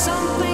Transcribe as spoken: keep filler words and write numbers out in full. something.